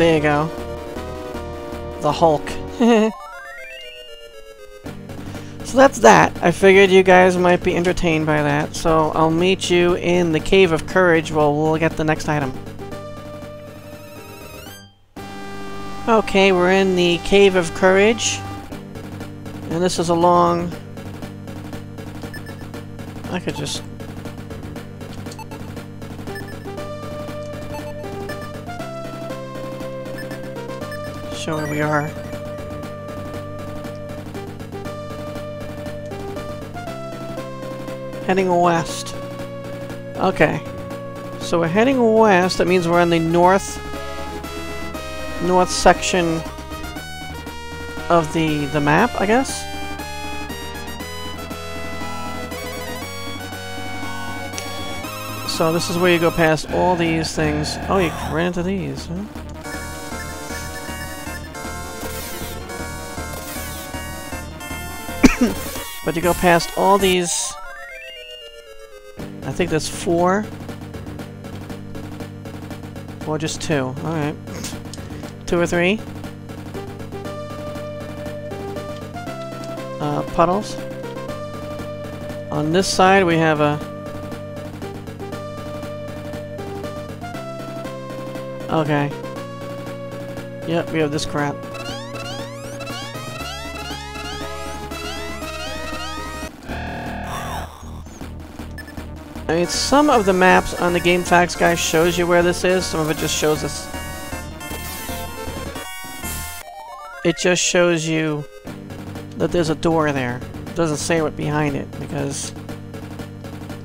There you go. The Hulk. So that's that. I figured you guys might be entertained by that, so I'll meet you in the Cave of Courage where we'll get the next item. Okay, we're in the Cave of Courage. And this is a long... I could just... show where we are. Heading west. Okay. So we're heading west. That means we're in the north section of the map, I guess. So this is where you go past all these things. Oh, you ran into these, huh? But you go past all these... I think there's four. Or just two. Alright. 2 or 3. Puddles. On this side we have a... Okay. Yep, we have this crap. I mean, some of the maps on the GameFAQs guy shows you where this is, some of it just shows us... It just shows you that there's a door there. It doesn't say what's behind it, because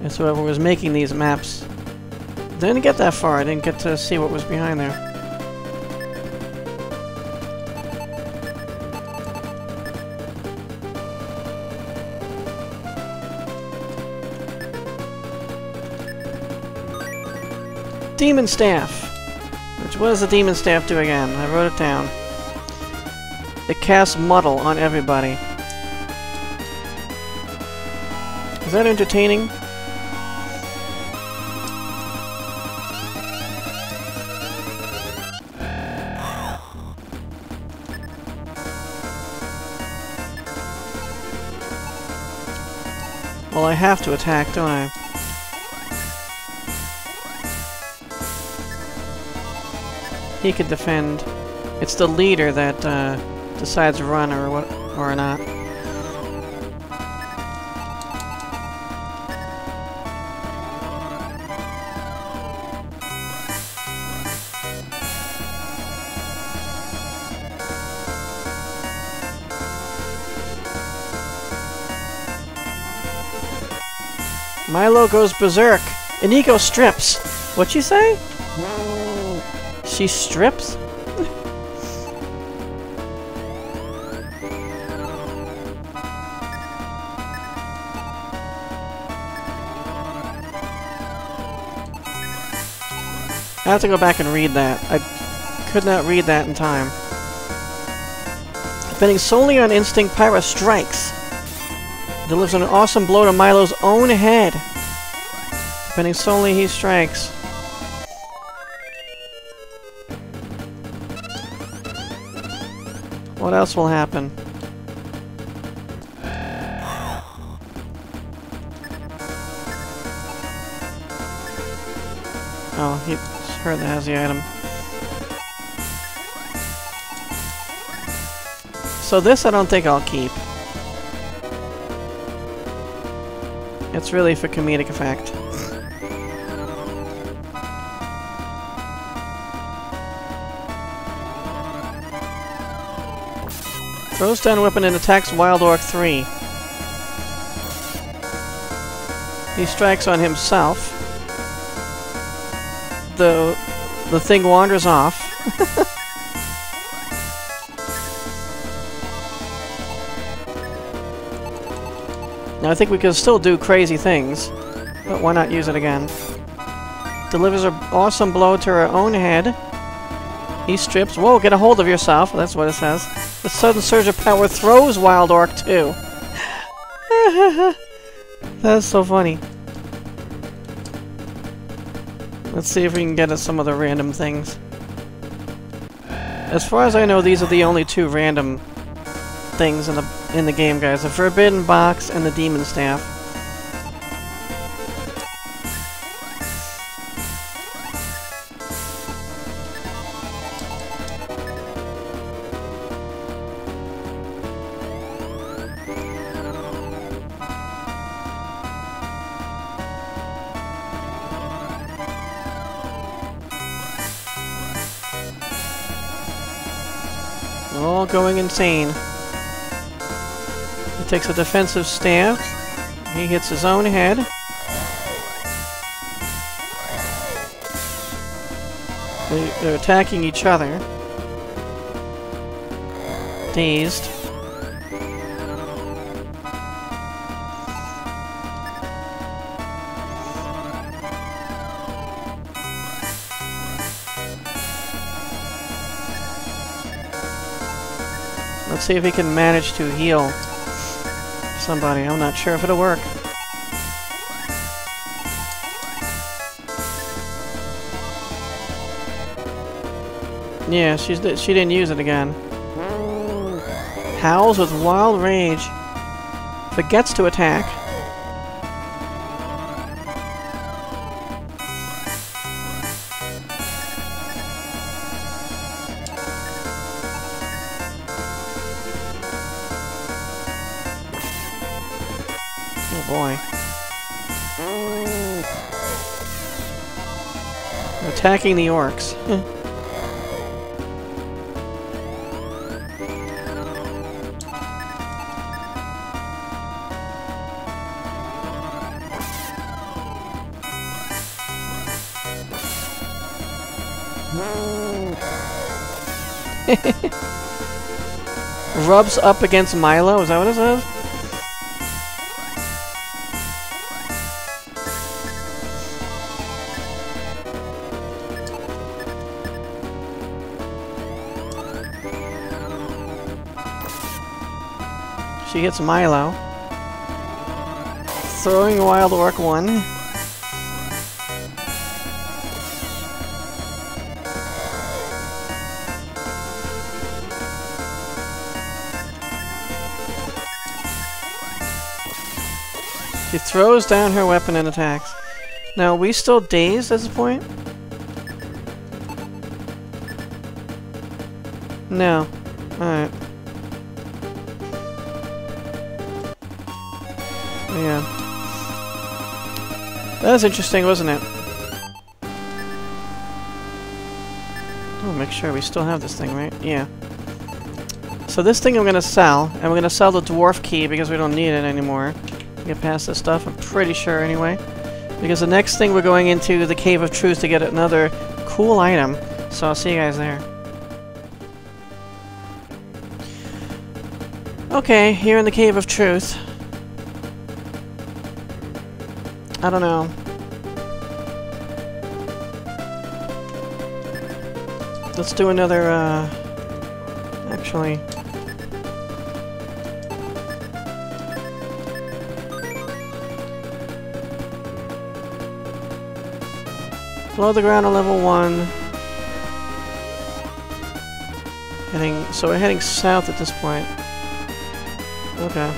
it's whoever was making these maps. Didn't get that far, I didn't get to see what was behind there. Demon Staff! Which, what does the Demon Staff do again? I wrote it down. It casts Muddle on everybody. Is that entertaining? Well, I have to attack, don't I? He could defend. It's the leader that decides to run or what or not. Milo goes berserk. Iniko strips. What'd you say? She strips? I have to go back and read that. I could not read that in time. Depending solely on instinct, Pyra strikes. Delivers an awesome blow to Milo's own head. Depending solely, he strikes. What else will happen? Oh, he heard that has the item. So this I don't think I'll keep. It's really for comedic effect. Throws down weapon and attacks Wild Orc 3. He strikes on himself. The thing wanders off. Now I think we can still do crazy things, but why not use it again? Delivers an awesome blow to her own head. He strips. Whoa, get a hold of yourself. That's what it says. The sudden surge of power throws Wild Orc 2. That's so funny. Let's see if we can get at some of the random things. As far as I know, these are the only two random things in the game, guys. The Forbidden Box and the Demon Staff. All going insane. He takes a defensive stab. He hits his own head. They're attacking each other. Dazed. Let's see if he can manage to heal somebody. I'm not sure if it'll work. Yeah, she didn't use it again. Howls with wild rage. Forgets to attack. Boy. Attacking the orcs. Rubs up against Milo, is that what it says? She hits Milo. Throwing Wild Orc 1. She throws down her weapon and attacks. Now, are we still dazed at this point? No. Alright. Yeah. That was interesting, wasn't it? I'll make sure we still have this thing, right? Yeah. So this thing I'm gonna sell, and we're gonna sell the dwarf key because we don't need it anymore. Get past this stuff, I'm pretty sure anyway. Because the next thing we're going into the Cave of Truth to get another cool item. So I'll see you guys there. Okay, here in the Cave of Truth. I don't know. Let's do another, actually. Blow the ground on level 1. So we're heading south at this point. Okay.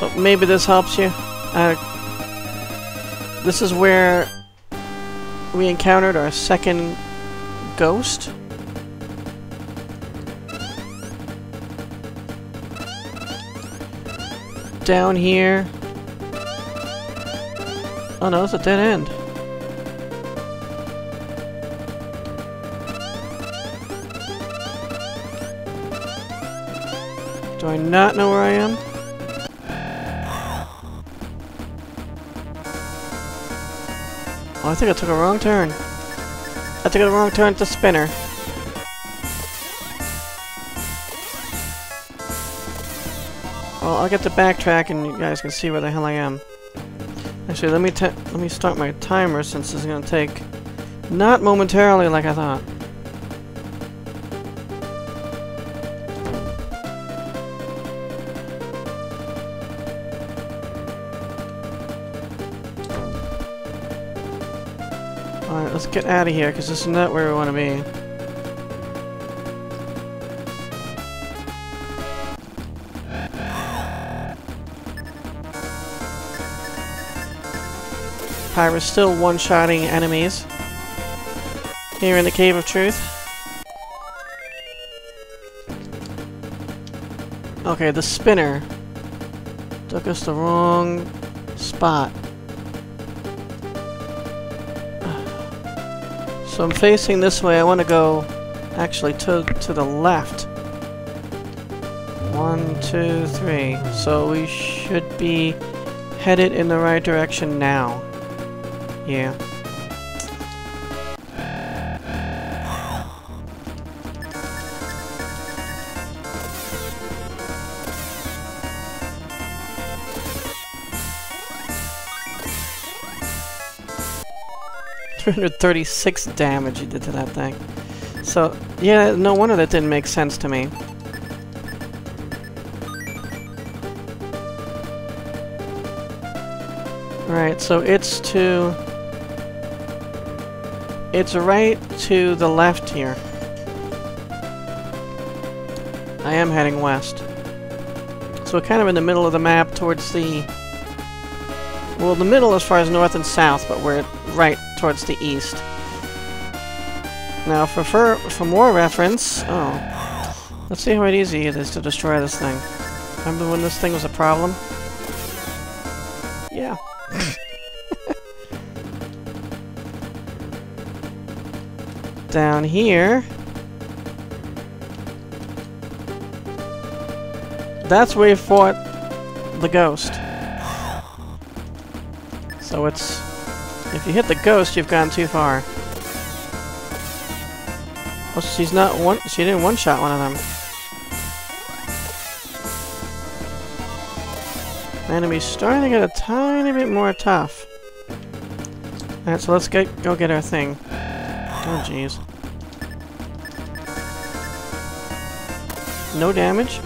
So maybe this helps you. This is where we encountered our second ghost. Down here. Oh no, it's a dead end. Do I not know where I am? Oh, I think I took a wrong turn. I took a wrong turn at the spinner. Well, I'll get to backtrack and you guys can see where the hell I am. Actually, let me start my timer since it's gonna take not momentarily like I thought. Alright, let's get out of here, because this is not where we want to be. Pyro's still one-shotting enemies. Here in the Cave of Truth. Okay, the spinner took us the wrong spot. So I'm facing this way. I want to go actually to the left. 1, 2, 3. So we should be headed in the right direction now. Yeah. $336 damage you did to that thing. So, yeah, no wonder that didn't make sense to me. Alright, so it's right to the left here. I am heading west. So we're kind of in the middle of the map towards the... well, the middle as far as north and south, but we're right towards the east. Now, for more reference... oh. Let's see how easy it is to destroy this thing. Remember when this thing was a problem? Yeah. Down here... that's where we fought the ghost. So it's... if you hit the ghost, you've gone too far. Well, she's not one... she didn't one-shot one of them. The enemy's starting to get a tiny bit more tough. Alright, so let's go get our thing. Oh, jeez. No damage?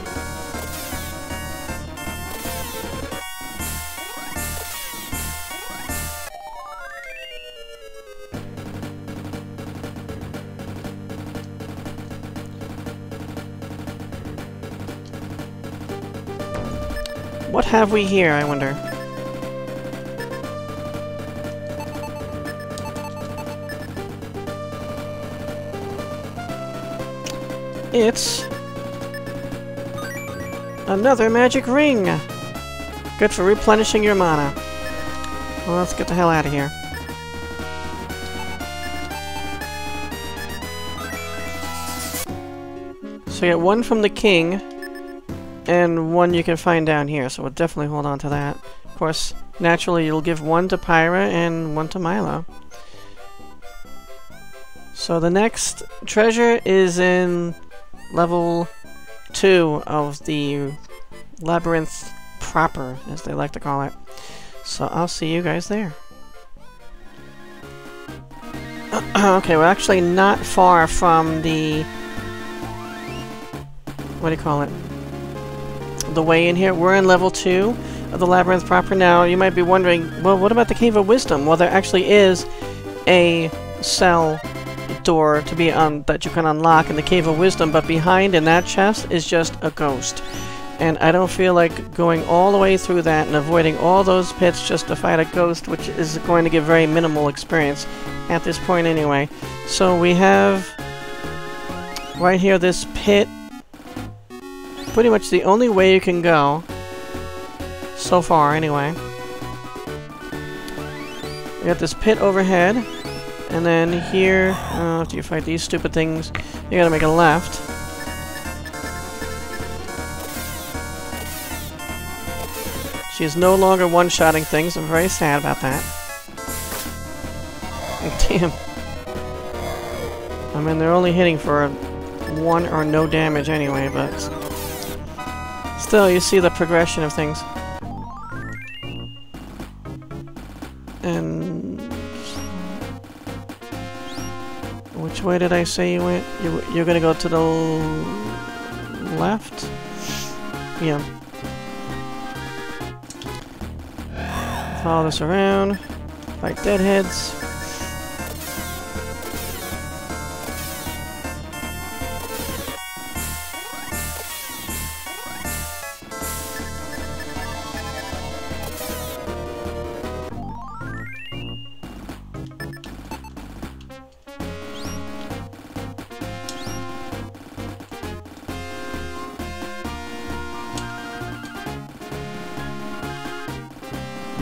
What have we here, I wonder? It's... another magic ring! Good for replenishing your mana. Well, let's get the hell out of here. So you get one from the king, and one you can find down here, so we'll definitely hold on to that. Of course, naturally, you'll give one to Pyra and one to Milo. So the next treasure is in level 2 of the labyrinth proper, as they like to call it. So I'll see you guys there. Okay, we're actually not far from the... what do you call it? The way in here. We're in level 2 of the labyrinth proper now. You might be wondering, well, what about the Cave of Wisdom? Well, there actually is a cell door to be that you can unlock in the Cave of Wisdom, but behind in that chest is just a ghost. And I don't feel like going all the way through that and avoiding all those pits just to fight a ghost, which is going to give very minimal experience at this point anyway. So we have right here this pit. Pretty much the only way you can go, so far anyway. You got this pit overhead, and then here, after you fight these stupid things, you gotta make a left. She is no longer one-shotting things, I'm very sad about that. Damn. I mean, they're only hitting for one or no damage anyway, but... still, you see the progression of things. And... which way did I say you went? You're gonna go to the left? Yeah. Follow this around. Fight deadheads.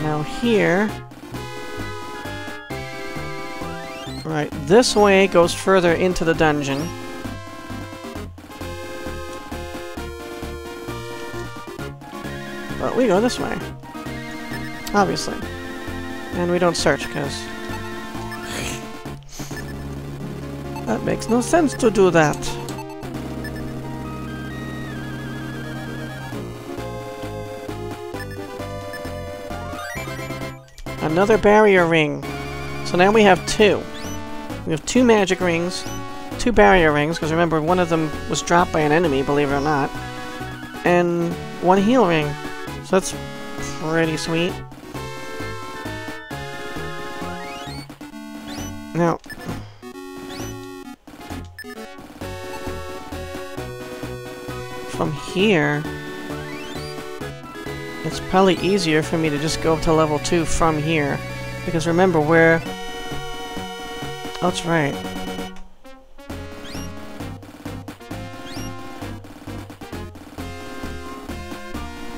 Now here... Right, this way goes further into the dungeon. But we go this way. Obviously. And we don't search, because... that makes no sense to do that. Another barrier ring. So now we have two. We have two magic rings, two barrier rings, because remember, one of them was dropped by an enemy, believe it or not, and one heal ring. So that's pretty sweet. Now... from here... it's probably easier for me to just go up to level 2 from here. Because remember, we're... oh, that's right.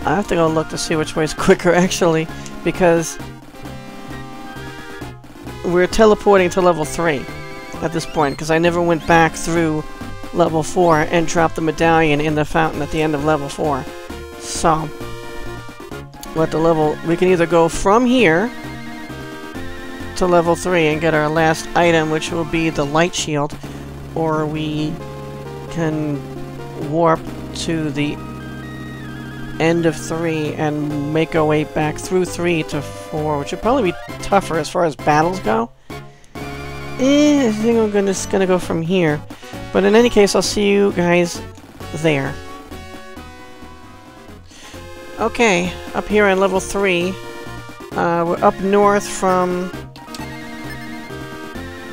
I have to go look to see which way is quicker, actually, because... we're teleporting to level 3 at this point, because I never went back through level 4 and dropped the medallion in the fountain at the end of level 4. So, let the level... we can either go from here to level 3 and get our last item, which will be the Light Shield, or we can warp to the end of 3 and make our way back through 3 to 4, which would probably be tougher as far as battles go. I think I'm just gonna go from here. But in any case, I'll see you guys there. Okay, up here on level 3, we're up north from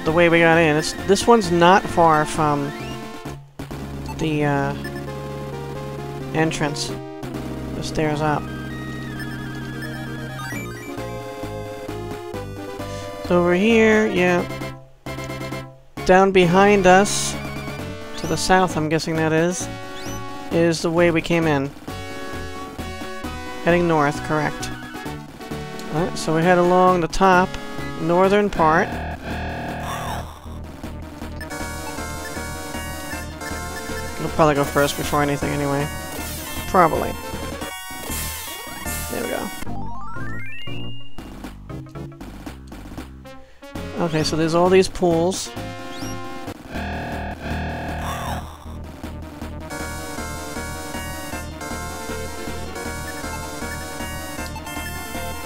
the way we got in. It's, this one's not far from the entrance. The stairs up. So over here, yeah. Down behind us, to the south, I'm guessing that is the way we came in. Heading north, correct. Alright, so we head along the top, northern part. We'll probably go first before anything anyway. Probably. There we go. Okay, so there's all these pools.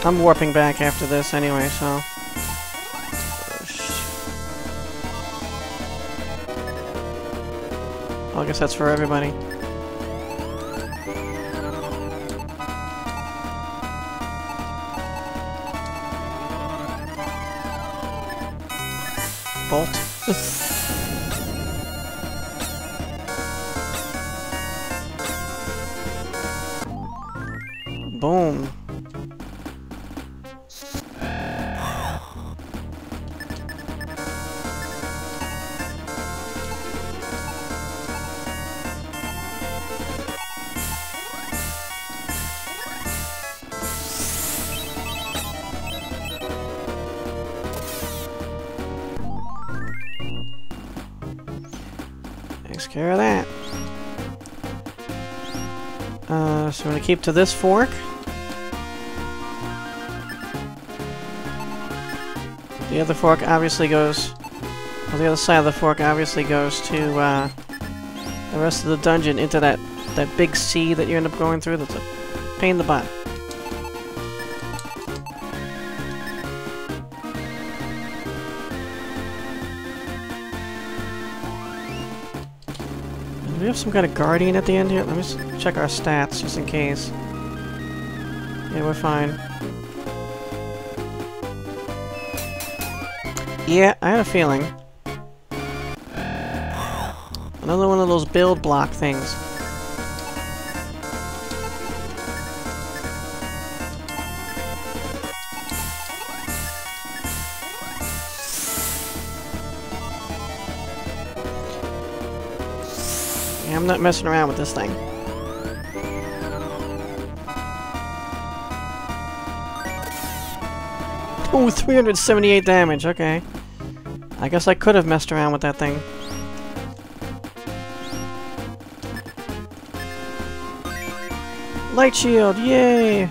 I'm warping back after this anyway, so... well, I guess that's for everybody. Bolt. Boom. Takes care of that. So we're going to keep to this fork. The other fork obviously goes... well, the other side of the fork obviously goes to the rest of the dungeon, into that big sea that you end up going through. That's a pain in the butt. Do we have some kind of guardian at the end here? Let me check our stats, just in case. Yeah, we're fine. Yeah, I had a feeling. Another one of those build block things. I'm not messing around with this thing. Ooh, 378 damage, okay. I guess I could have messed around with that thing. Light Shield, yay!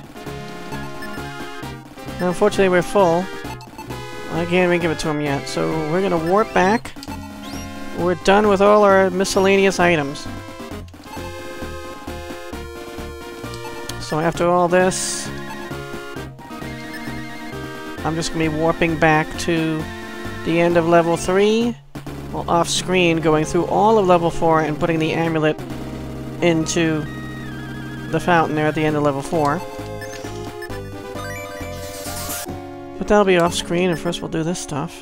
Now, unfortunately, we're full. I can't even give it to him yet, so we're gonna warp back. We're done with all our miscellaneous items. So after all this, I'm just gonna be warping back to the end of level 3, well, off screen, going through all of level 4 and putting the amulet into the fountain there at the end of level 4. But that'll be off screen, and first we'll do this stuff.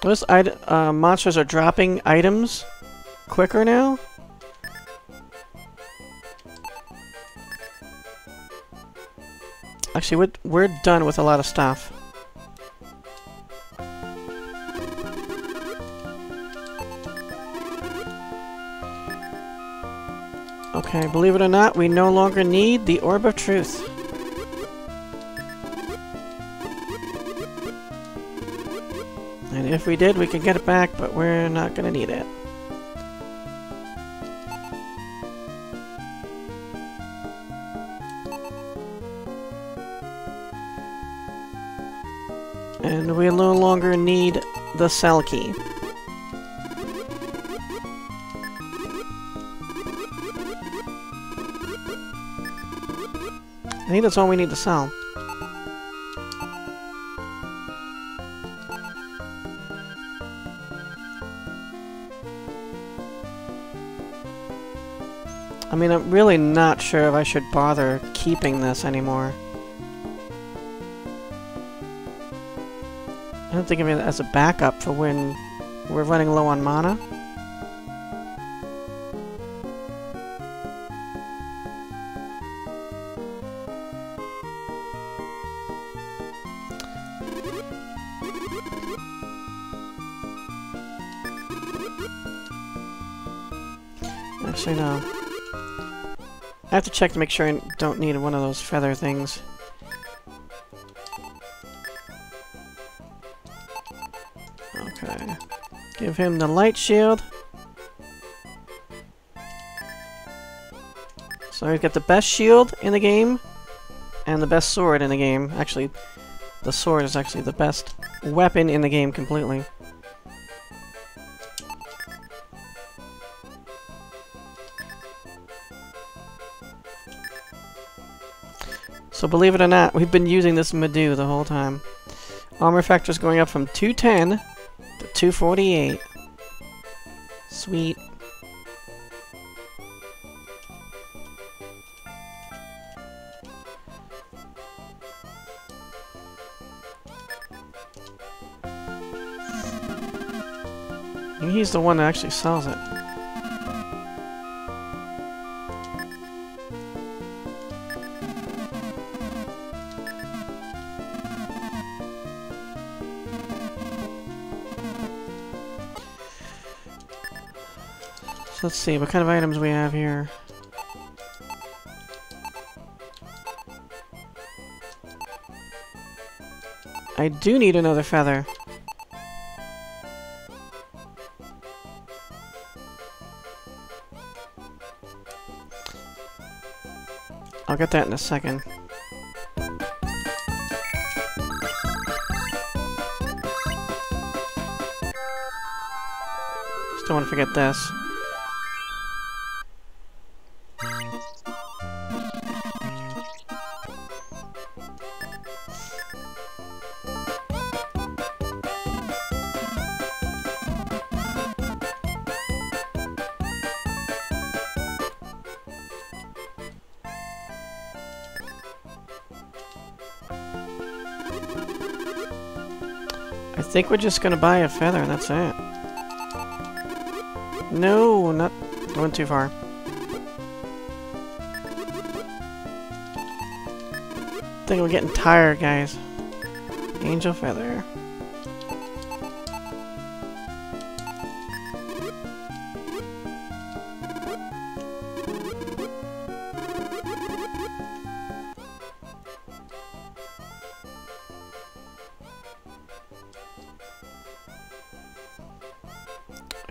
Those monsters are dropping items quicker now. Actually, we're done with a lot of stuff. Okay, believe it or not, we no longer need the Orb of Truth. And if we did, we could get it back, but we're not gonna need it. And we no longer need the cell key. I think that's all we need to sell. I mean, I'm really not sure if I should bother keeping this anymore. I don't think of it as a backup for when we're running low on mana. Actually, no. I have to check to make sure I don't need one of those feather things. Okay. Give him the Light Shield. So he's got the best shield in the game, and the best sword in the game. Actually, the sword is actually the best weapon in the game completely. So believe it or not, we've been using this Medu the whole time. Armor factor's going up from 210 to 248. Sweet. And he's the one that actually sells it. Let's see, what kind of items we have here? I do need another feather. I'll get that in a second. Just don't want to forget this. I think we're just gonna buy a feather, and that's it. No, not going too far. I think we're getting tired, guys. Angel feather.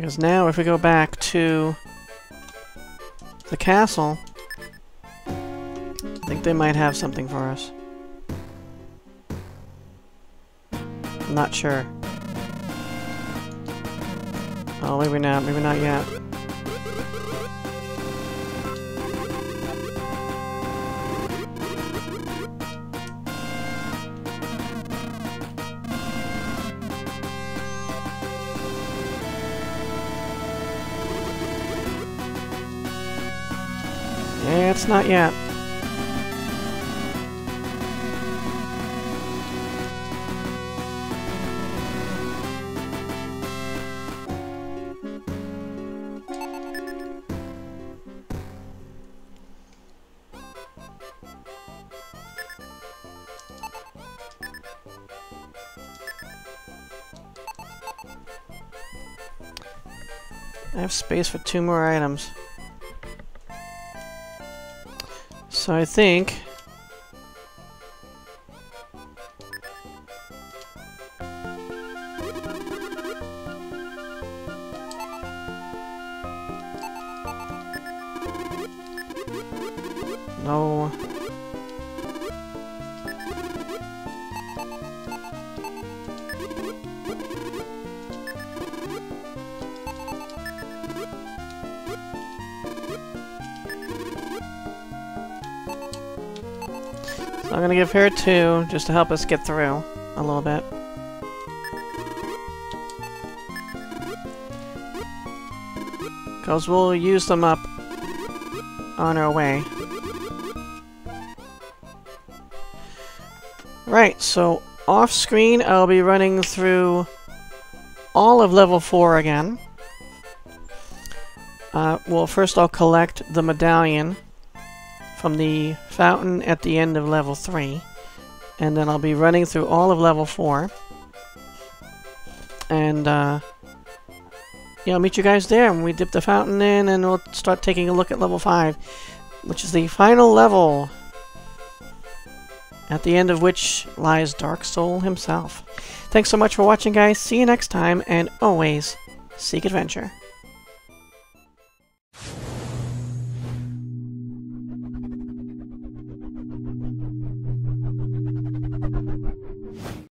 Because now if we go back to the castle, I think they might have something for us. I'm not sure. Oh, maybe not yet. Yeah, it's not yet. I have space for 2 more items. So I think no. I'm gonna give her 2, just to help us get through a little bit. Because we'll use them up on our way. Right, so off screen I'll be running through all of level 4 again. Well, first I'll collect the medallion from the fountain at the end of level 3, and then I'll be running through all of level 4, and yeah, I'll meet you guys there when we dip the fountain in, and we'll start taking a look at level 5, which is the final level, at the end of which lies Dark Soul himself. Thanks so much for watching, guys. See you next time, and always seek adventure.